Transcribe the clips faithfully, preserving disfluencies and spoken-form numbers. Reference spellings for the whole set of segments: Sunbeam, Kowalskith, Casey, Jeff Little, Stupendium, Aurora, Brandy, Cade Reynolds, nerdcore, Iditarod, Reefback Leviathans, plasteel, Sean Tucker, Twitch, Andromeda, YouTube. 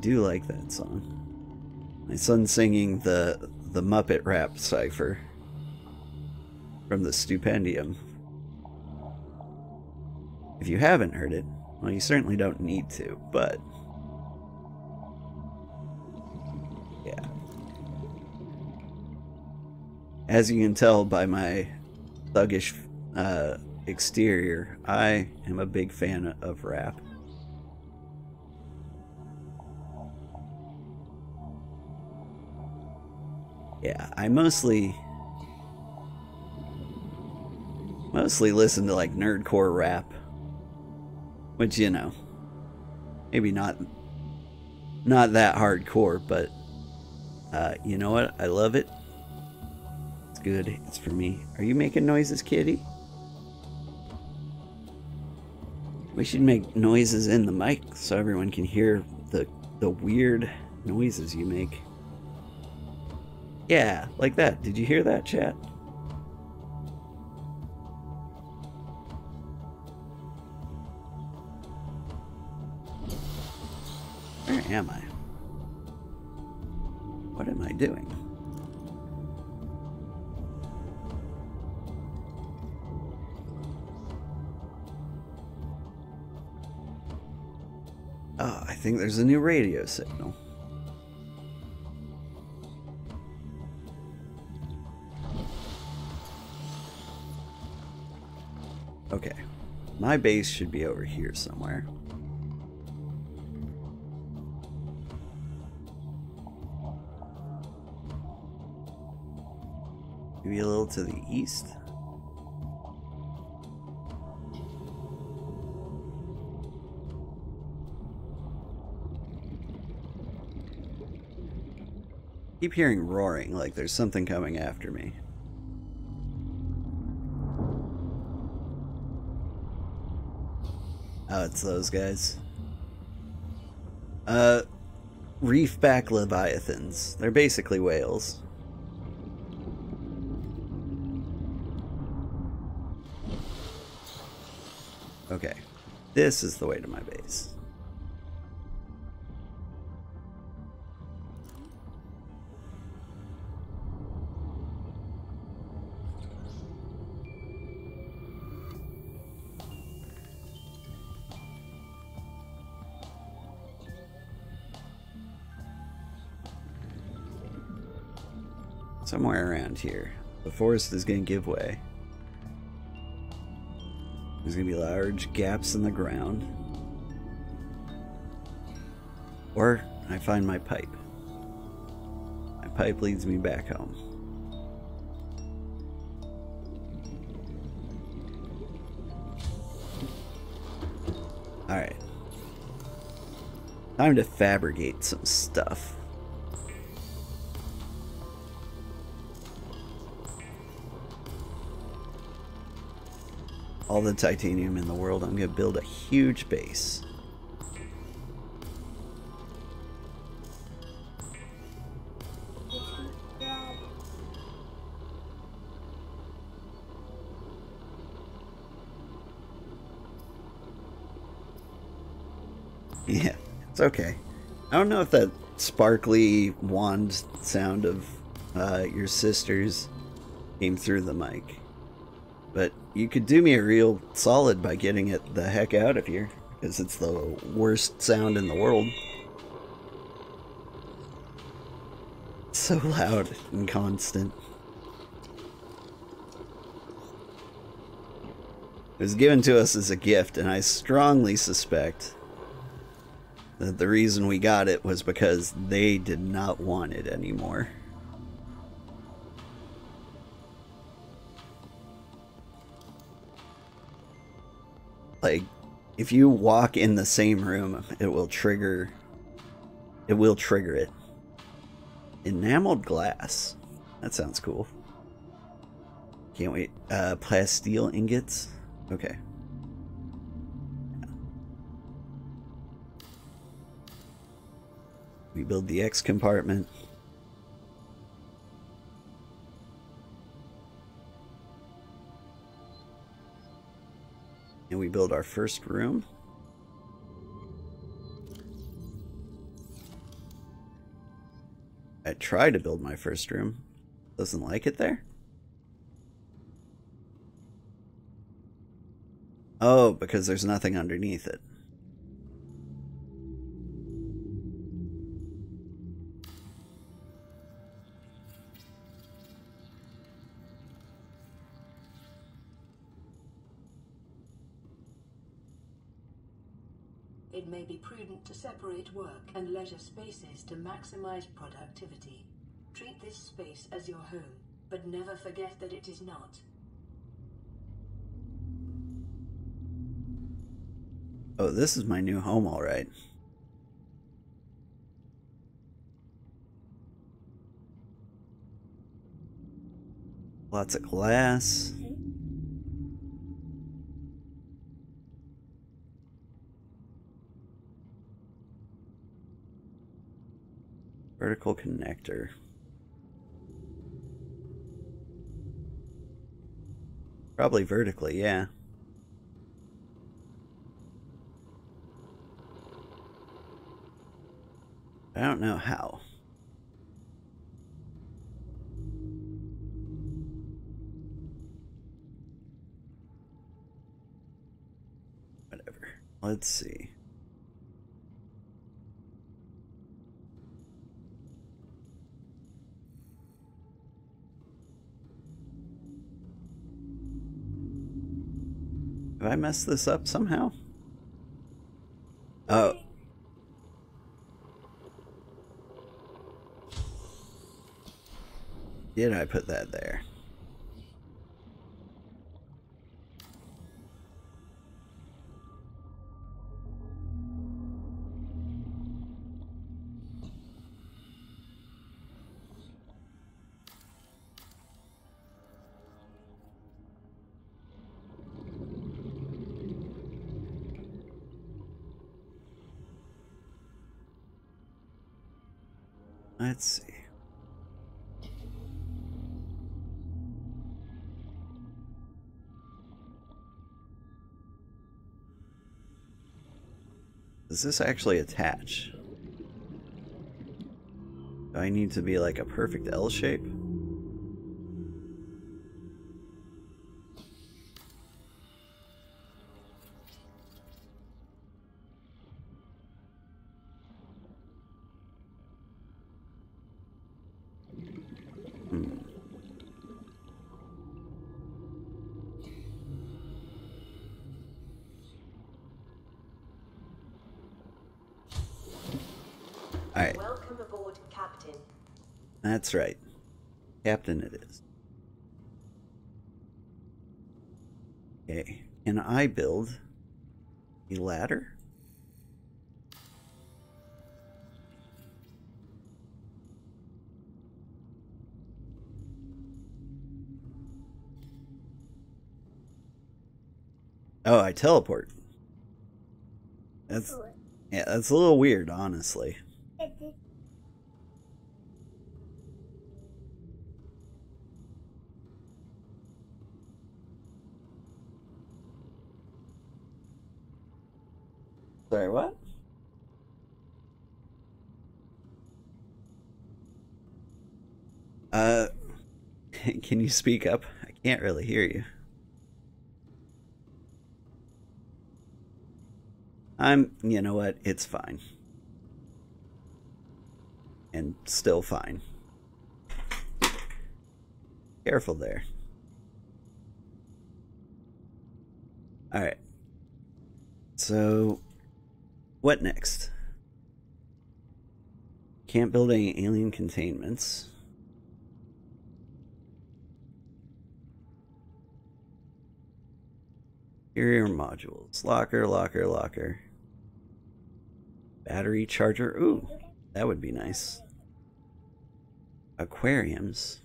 do like that song. My son's singing the the Muppet Rap Cipher from the Stupendium. If you haven't heard it, well, you certainly don't need to, but yeah. As you can tell by my thuggish uh, exterior, I am a big fan of rap. Yeah, I mostly mostly listen to like nerdcore rap. Which, you know, maybe not not that hardcore, but uh, you know what? I love it. It's good. It's for me. Are you making noises, kitty? We should make noises in the mic so everyone can hear the the weird noises you make. Yeah, like that. Did you hear that, chat? Where am I? What am I doing? Oh, I think there's a new radio signal. Okay, my base should be over here somewhere. Maybe a little to the east. Keep hearing roaring like there's something coming after me. Oh, it's those guys. Uh, Reefback Leviathans. They're basically whales. Okay, this is the way to my base. Somewhere around here, the forest is going to give way. There's going to be large gaps in the ground. Or I find my pipe. My pipe leads me back home. Alright. Time to fabricate some stuff. All the titanium in the world, I'm gonna build a huge base. Yeah, it's okay. I don't know if that sparkly wand sound of uh, your sisters came through the mic, but you could do me a real solid by getting it the heck out of here, because it's the worst sound in the world. It's so loud and constant. It was given to us as a gift, and I strongly suspect that the reason we got it was because they did not want it anymore. Like, if you walk in the same room, it will trigger, it will trigger it. Enameled glass. That sounds cool. Can't wait. Uh, plasteel ingots. Okay. Yeah. We build the X compartment. And we build our first room. I tried to build my first room. Doesn't like it there? Oh, because there's nothing underneath it. It may be prudent to separate work and leisure spaces to maximize productivity. Treat this space as your home, but never forget that it is not. Oh, this is my new home, all right. Lots of glass. Vertical connector. Probably vertically, yeah. I don't know how. Whatever. Let's see. Have I messed this up somehow? Oh. Did I put that there? Let's see. Does this actually attach? Do I need to be like a perfect L shape? That's right. Captain it is. Okay. Can I build a ladder? Oh, I teleport. That's yeah, that's a little weird, honestly. Sorry, what? Uh, can you speak up? I can't really hear you. I'm, you know what? It's fine. And still fine. Careful there. All right. So... what next? Can't build any alien containments. Interior modules. Locker, locker, locker. Battery charger. Ooh, that would be nice. Aquariums.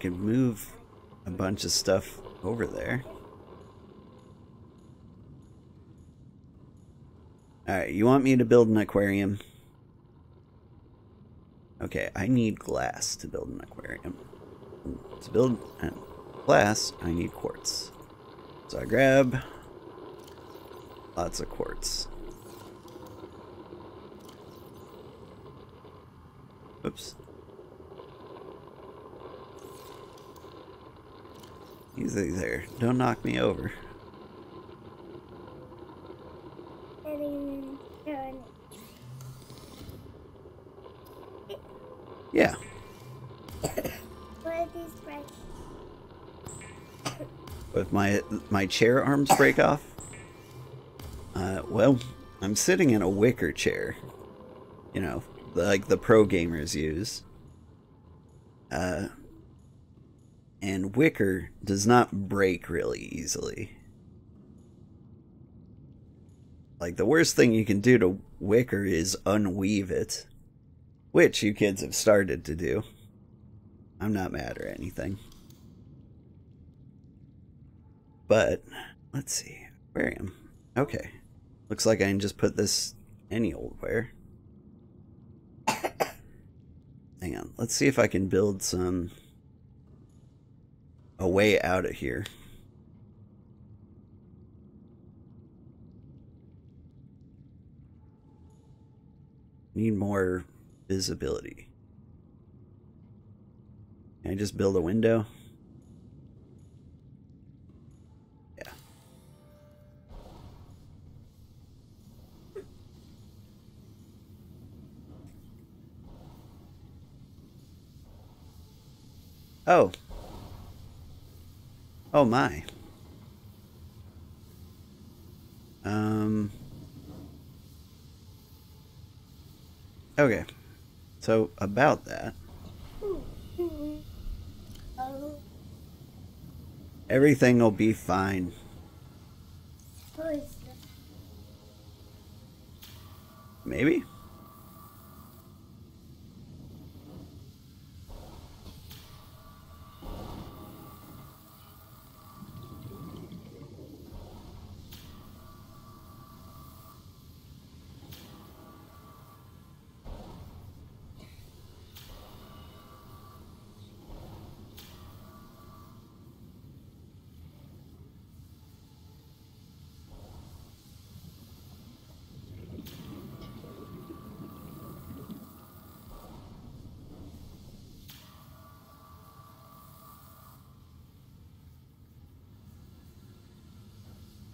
Could move a bunch of stuff over there. Alright, you want me to build an aquarium? Okay, I need glass to build an aquarium. To build an glass, I need quartz. So I grab lots of quartz. Oops. Easy there. Don't knock me over. Yeah. If my my chair arms break off, uh, well, I'm sitting in a wicker chair. You know, like the pro gamers use. Uh, and wicker does not break really easily. Like, the worst thing you can do to wicker is unweave it, which you kids have started to do. I'm not mad or anything. But, let's see. Aquarium. Okay. Looks like I can just put this any old where. Hang on. Let's see if I can build some... a way out of here. Need more visibility. Can I just build a window? Yeah. Oh. Oh my. Um. Okay. So, about that. Everything will be fine. Maybe?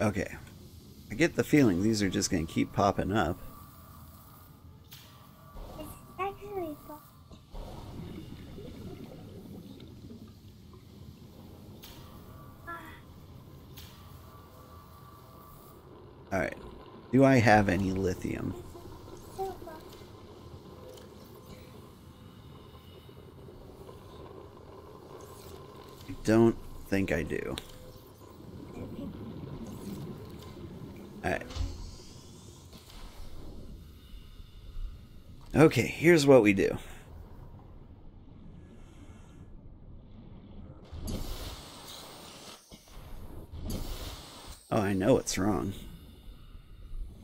Okay, I get the feeling these are just going to keep popping up. It's actually pop Alright, do I have any lithium? I don't think I do. Okay, here's what we do. Oh, I know it's wrong.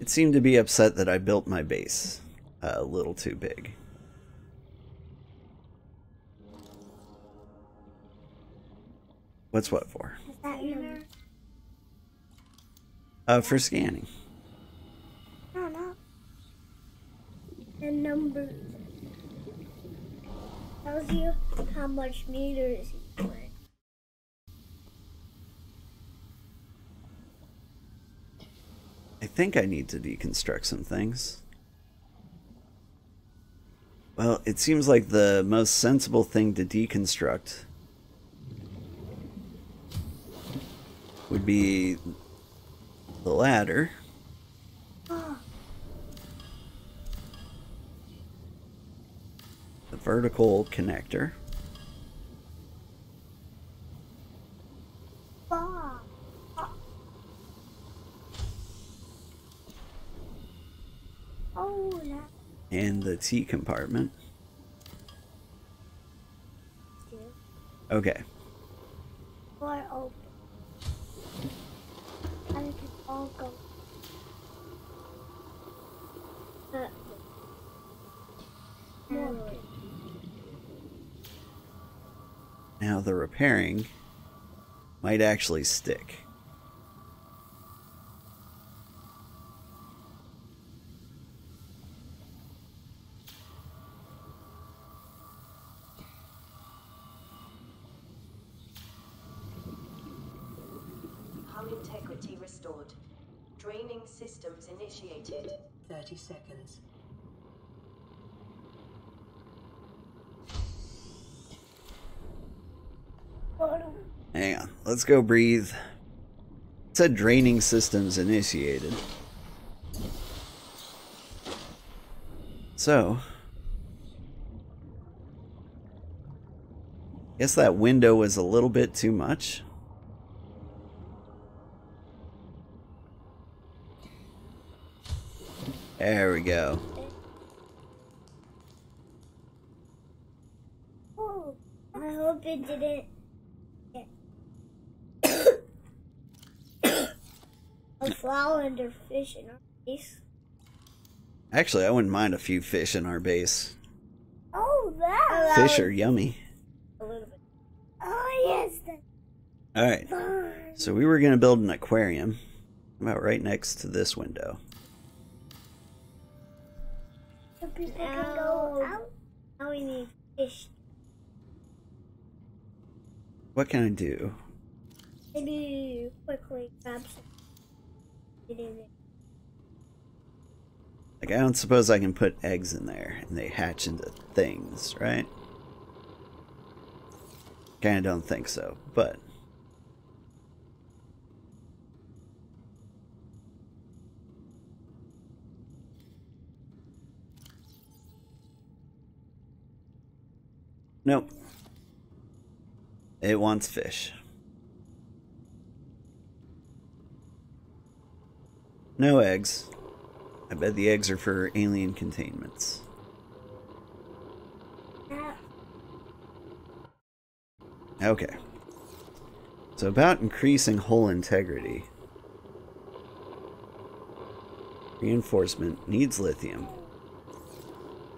It seemed to be upset that I built my base a little too big. What's what for? Uh, for scanning. Number tells you how much meters you went. I think I need to deconstruct some things. Well, it seems like the most sensible thing to deconstruct would be the ladder. Vertical connector. Ah. Oh, yeah. And the T compartment. Yeah. Okay. Door open. I think it's all go. Uh, more. Now the repairing might actually stick. Systems initiated. Thirty seconds. Hang on. Let's go breathe. It said draining systems initiated. So, I guess that window was a little bit too much. There we go. Oh, I hope it didn't. Yeah. A flounder fish in our base. Actually, I wouldn't mind a few fish in our base. Oh, that. Fish are yummy. A little bit. Oh, yes. All right. Fun. So we were gonna build an aquarium, about right next to this window. Now, go out. Now we need fish. What can I do? Maybe quickly grab some. Like, I don't suppose I can put eggs in there and they hatch into things, right? Kinda don't think so, but nope. It wants fish. No eggs. I bet the eggs are for alien containments. Okay. So about increasing hull integrity. Reinforcement needs lithium.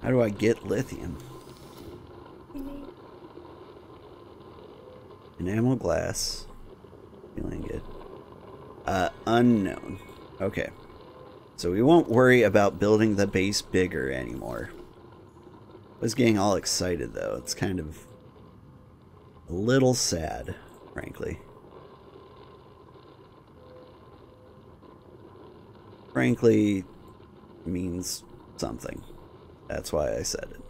How do I get lithium? Enamel glass. Feeling good. Uh, unknown. Okay. So we won't worry about building the base bigger anymore. I was getting all excited though. It's kind of a little sad, frankly. Frankly means something. That's why I said it.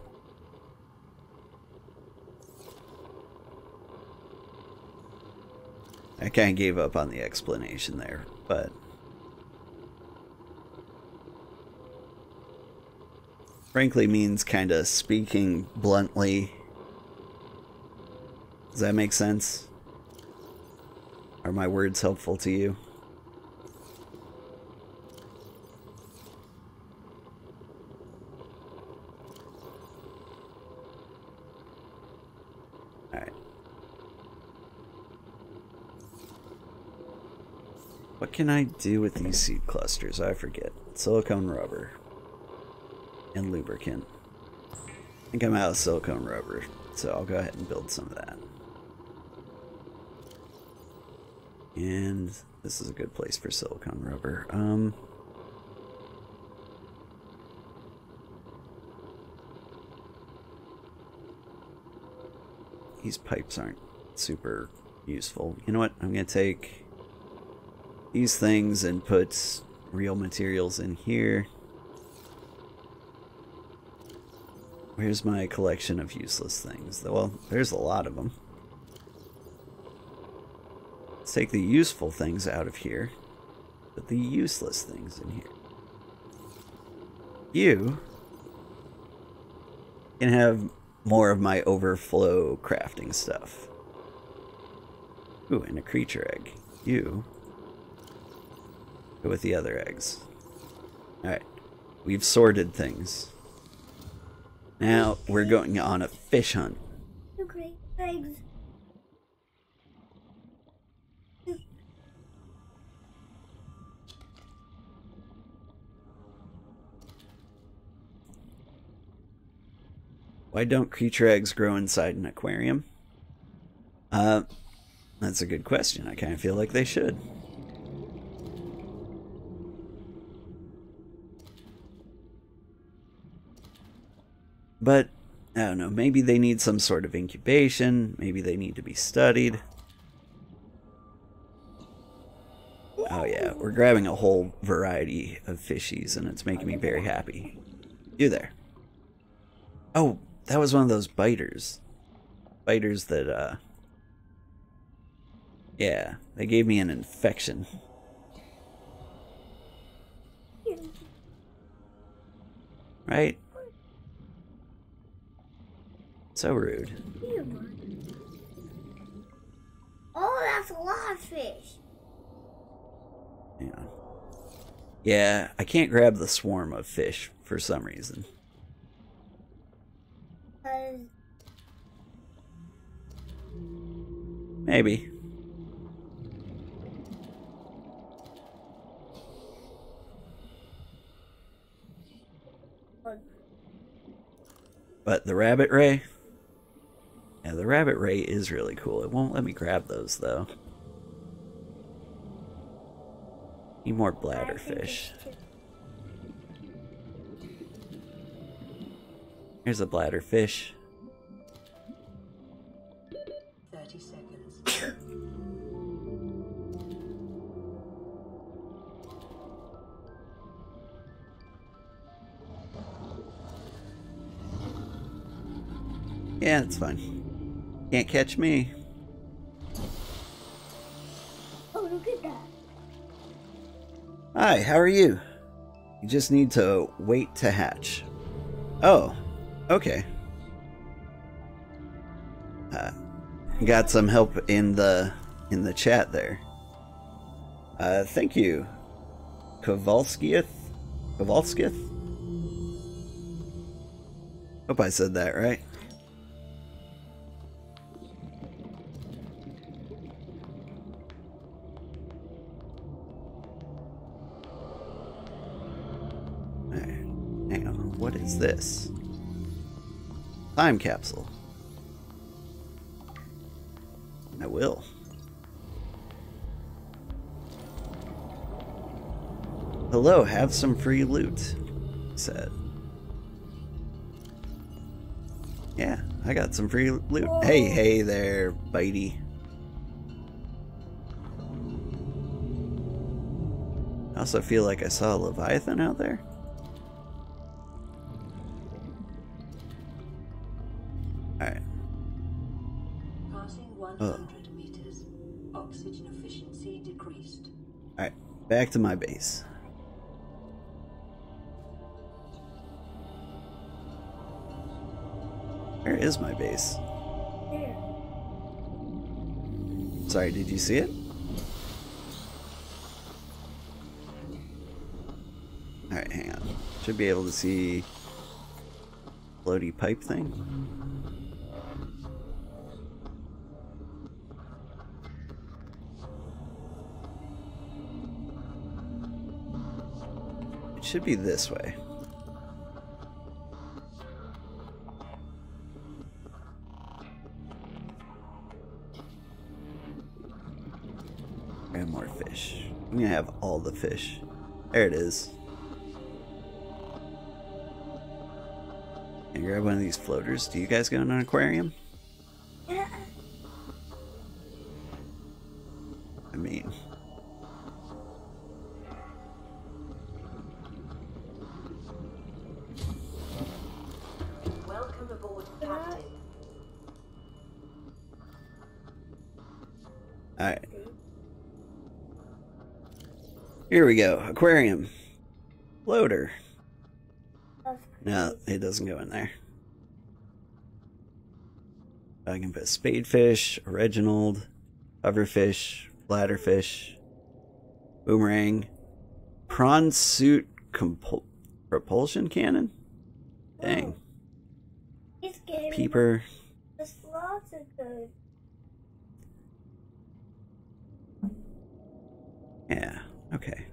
I kind of gave up on the explanation there, but frankly means kind of speaking bluntly. Does that make sense? Are my words helpful to you? What can I do with these seed clusters? I forget. Silicone rubber. And lubricant. I think I'm out of silicone rubber, so I'll go ahead and build some of that. And this is a good place for silicone rubber. Um, these pipes aren't super useful. You know what? I'm going to take these things and put real materials in here. Where's my collection of useless things? Well, there's a lot of them. Let's take the useful things out of here. Put the useless things in here. You can have more of my overflow crafting stuff. Ooh, and a creature egg. You with the other eggs. Alright, we've sorted things. Now we're going on a fish hunt. Two great eggs. Why don't creature eggs grow inside an aquarium? Uh, That's a good question. I kind of feel like they should. But, I don't know, maybe they need some sort of incubation, maybe they need to be studied. Oh yeah, we're grabbing a whole variety of fishies and it's making me very happy. You there. Oh, that was one of those biters. Biters that, uh... yeah, they gave me an infection. Right? So rude. Oh, that's a lot of fish. Yeah. Yeah, I can't grab the swarm of fish for some reason. Uh, Maybe. But the rabbit ray? Yeah, the rabbit ray is really cool. It won't let me grab those, though. Need more bladderfish. Here's a bladderfish. Thirty seconds. Yeah, that's fine. Can't catch me. Oh, look at that. Hi, how are you? You just need to wait to hatch. Oh, okay. Uh, got some help in the in the chat there. Uh, thank you, Kowalskith. Kowalskith. Hope I said that right. This time capsule. I will. Hello, have some free loot, said. Yeah, I got some free loot. Whoa. Hey, hey there, bitey. I also feel like I saw a Leviathan out there. Back to my base. Where is my base? There. Sorry, did you see it? Alright, hang on. Should be able to see floaty pipe thing. Should be this way. And more fish. I'm gonna have all the fish. There it is. And grab one of these floaters. Do you guys go in an aquarium? Yeah. I mean. Here we go. Aquarium. Floater. No, it doesn't go in there. I can put spadefish, Reginald, hoverfish, bladderfish, boomerang, prawn suit compul propulsion cannon? Dang. It's getting peeper. The slots are good. Yeah. Okay.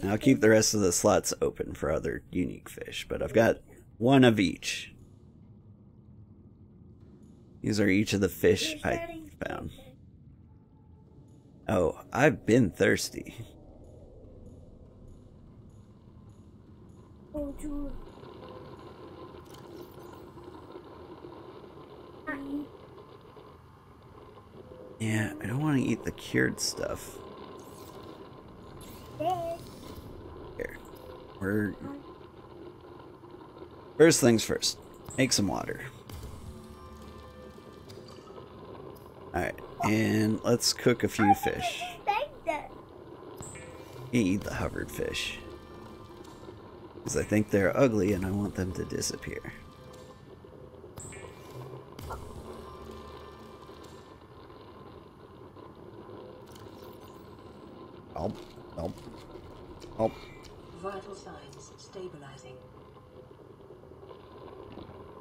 And I'll keep the rest of the slots open for other unique fish, but I've got one of each. These are each of the fish I found. Oh, I've been thirsty. Oh, Julie. Yeah, I don't want to eat the cured stuff. Here. We're... First things first. Make some water. Alright, and let's cook a few fish. You eat the hovered fish. Because I think they're ugly and I want them to disappear. Help, help, help. Vital signs stabilizing.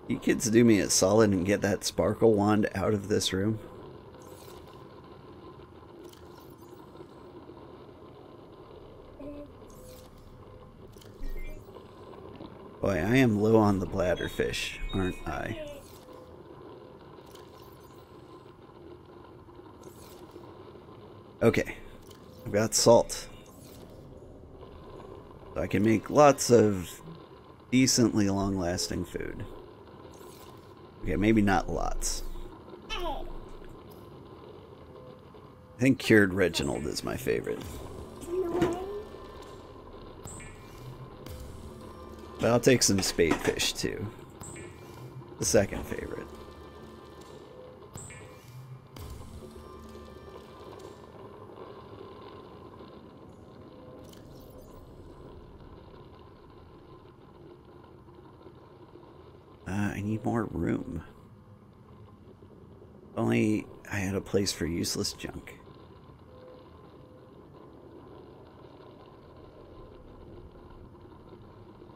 You kids do me a solid and get that sparkle wand out of this room. Boy, I am low on the bladder fish, aren't I? Okay. I've got salt. So I can make lots of decently long-lasting food. Okay, maybe not lots. I think cured Reginald is my favorite. But I'll take some spade fish too. The second favorite. More room. If only I had a place for useless junk.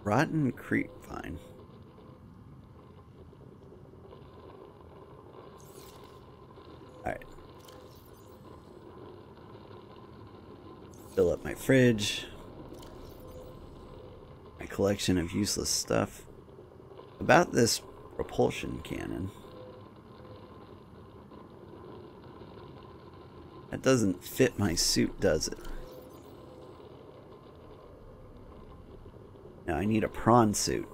Rotten creep vine. Alright. Fill up my fridge. My collection of useless stuff. About this propulsion cannon. That doesn't fit my suit, does it? Now I need a prawn suit.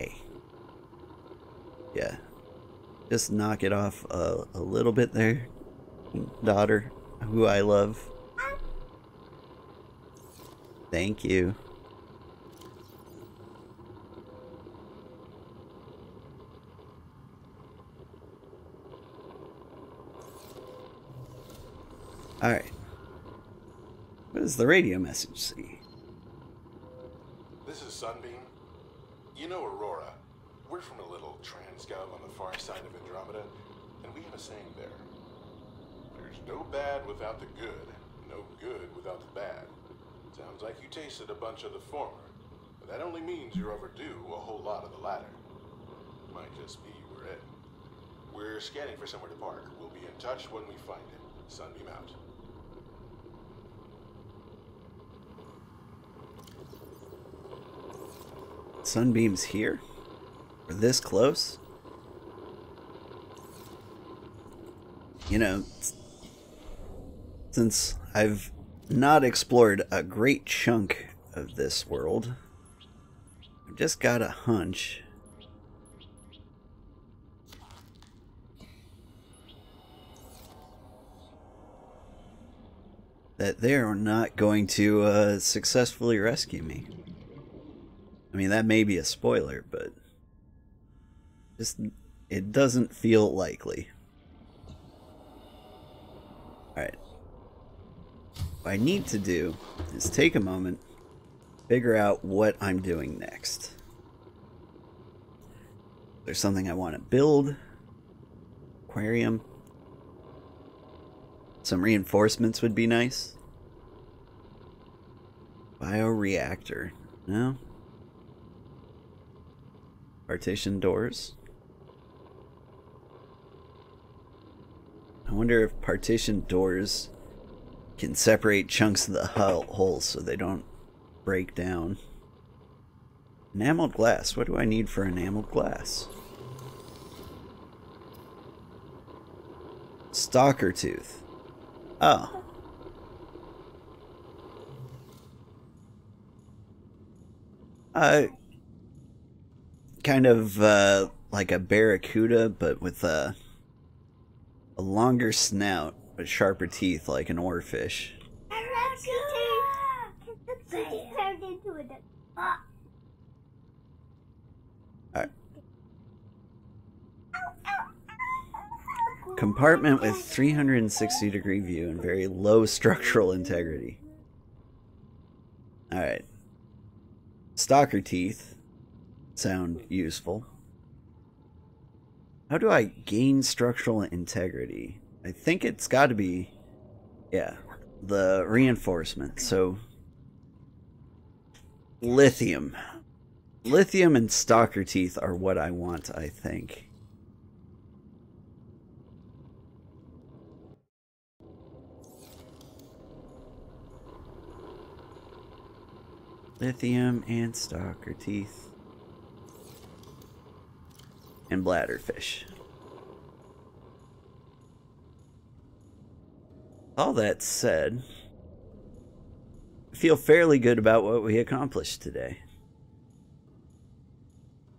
Hey. Yeah. Just knock it off a, a little bit there, daughter, who I love. Thank you. Alright. What does the radio message say? This is Sunbeam. You know Aurora. We're from a little transgov on the far side of Andromeda, and we have a saying there. There's no bad without the good, no good without the bad. Sounds like you tasted a bunch of the former, but that only means you're overdue a whole lot of the latter. Might just be we're it. We're scanning for somewhere to park. We'll be in touch when we find it. Sunbeam out. Sunbeam's here? We're this close? You know, since I've not explored a great chunk of this world. I've just got a hunch. That they are not going to uh, successfully rescue me. I mean, that may be a spoiler, but just it doesn't feel likely. Alright. What I need to do is take a moment, figure out what I'm doing next. There's something I want to build. Aquarium. Some reinforcements would be nice. Bioreactor. No. Partition doors. I wonder if partition doors can separate chunks of the hull so they don't break down. Enameled glass. What do I need for enameled glass? Stalker tooth. Oh. Uh, kind of uh, like a barracuda, but with a, a longer snout, but sharper teeth like an oarfish. Alright. Compartment with three hundred sixty degree view and very low structural integrity. Alright. Stalker teeth sound useful. How do I gain structural integrity? I think it's got to be, yeah, the reinforcement. So, lithium. Lithium and stalker teeth are what I want, I think. Lithium and stalker teeth. And bladderfish. All that said, I feel fairly good about what we accomplished today.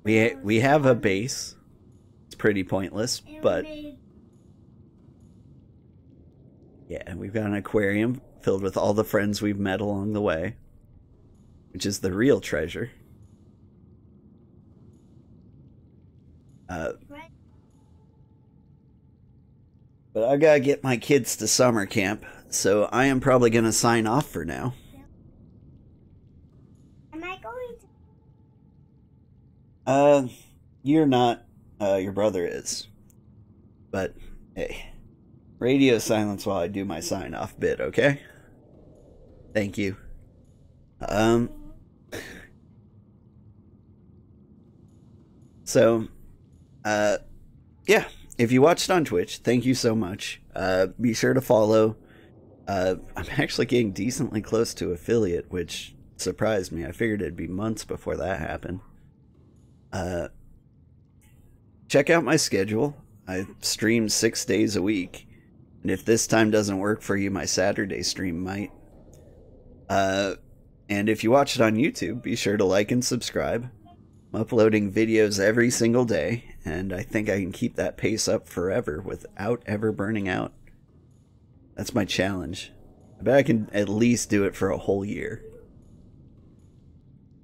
We ha we have a base. It's pretty pointless, but yeah, we've got an aquarium filled with all the friends we've met along the way, which is the real treasure. Uh, but I've got to get my kids to summer camp, so I am probably going to sign off for now. Am I going to? Uh, you're not. Uh, your brother is. But, hey. Radio silence while I do my sign off bit, okay? Thank you. Um. So, uh, yeah. If you watched on Twitch, thank you so much. Uh, be sure to follow. Uh, I'm actually getting decently close to affiliate, which surprised me. I figured it'd be months before that happened. Uh, check out my schedule. I stream six days a week. And if this time doesn't work for you, my Saturday stream might. Uh, and if you watch it on YouTube, be sure to like and subscribe. I'm uploading videos every single day. And I think I can keep that pace up forever without ever burning out. That's my challenge. I bet I can at least do it for a whole year.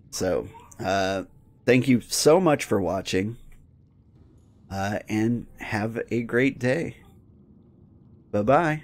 So, uh, thank you so much for watching. Uh, and have a great day. Bye-bye.